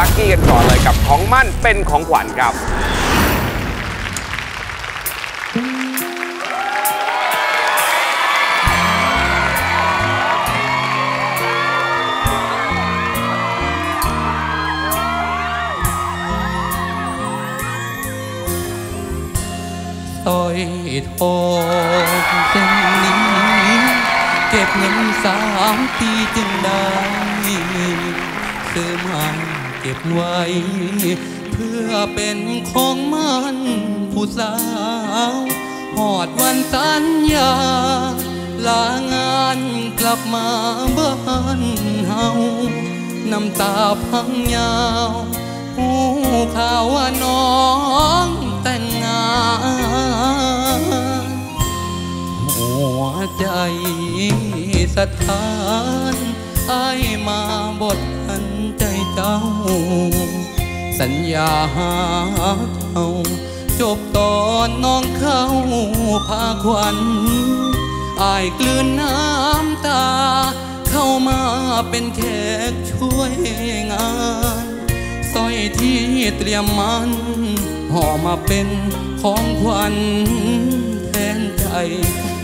ลัคกี้กันก่อนเลยกับของมั่นเป็นของขวัญครับสร้อยทองเส้นนี้เก็บเงิน3 ปีจึงได้ซื้อมาเก็บไว้เพื่อเป็นของมันผู้สาวหอดวันสัญญาลางานกลับมาบ้านเฮาน้ำตาพังยาวผู้ข่าวว่าน้องแต่งงานหัวใจสะท้านไอ้มาบดหันใจเจ้าสัญญาหาเขาจบตอนน้องเข้าพาควันไอ้กลืนน้ำตาเข้ามาเป็นแขกช่วยงานสร้อยที่เตรียมมันห่อมาเป็นของขวัญแทนใจ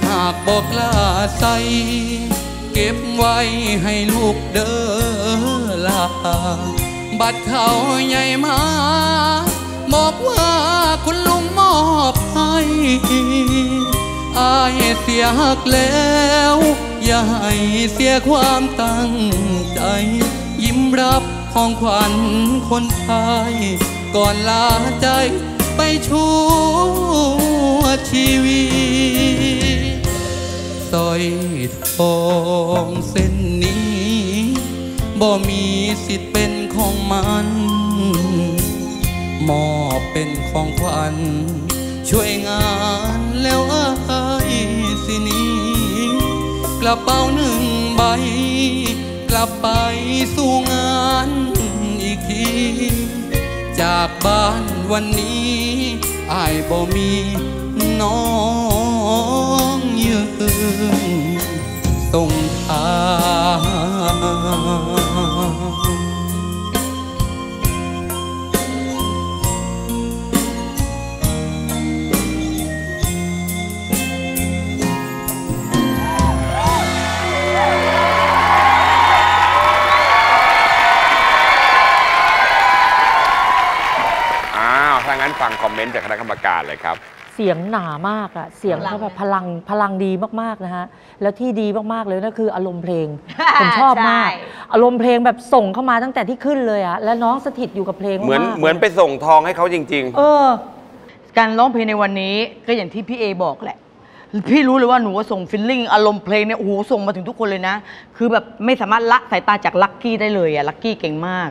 หากบอกลาใสเก็บไว้ให้ลูกเด้อลาบัดเขาใหญ่มาบอกว่าคุณลุงมอบให้อายเสียหักแล้วอย่าให้เสียความตั้งใจยิ้มรับของขวัญคนไทยก่อนลาใจไปชั่วชีวิตสร้อยทองเส้นนี้บ่มีสิทธิ์เป็นของมันมอบเป็นของขวัญช่วยงานแล้วไอ้สินี้กระเป๋า1 ใบกลับไปสู่งานอีกทีจากบ้านวันนี้อายบ่มีน้องยืนตรงทางฟังคอมเมนต์จากคณะกรรมการเลยครับเสียงหนามากอะเสียงเขาแบบพลังดีมากๆนะฮะแล้วที่ดีมากๆเลยนั่นคืออารมณ์เพลงผมชอบมากอารมณ์เพลงแบบส่งเข้ามาตั้งแต่ที่ขึ้นเลยอะและน้องสถิตอยู่กับเพลงเหมือนไปส่งทองให้เขาจริงๆการร้องเพลงในวันนี้ก็อย่างที่พี่เอบอกแหละพี่รู้เลยว่าหนูส่งฟีลลิ่งอารมณ์เพลงเนี่ยโอ้โหส่งมาถึงทุกคนเลยนะคือแบบไม่สามารถละสายตาจากลัคกี้ได้เลยอะลัคกี้เก่งมาก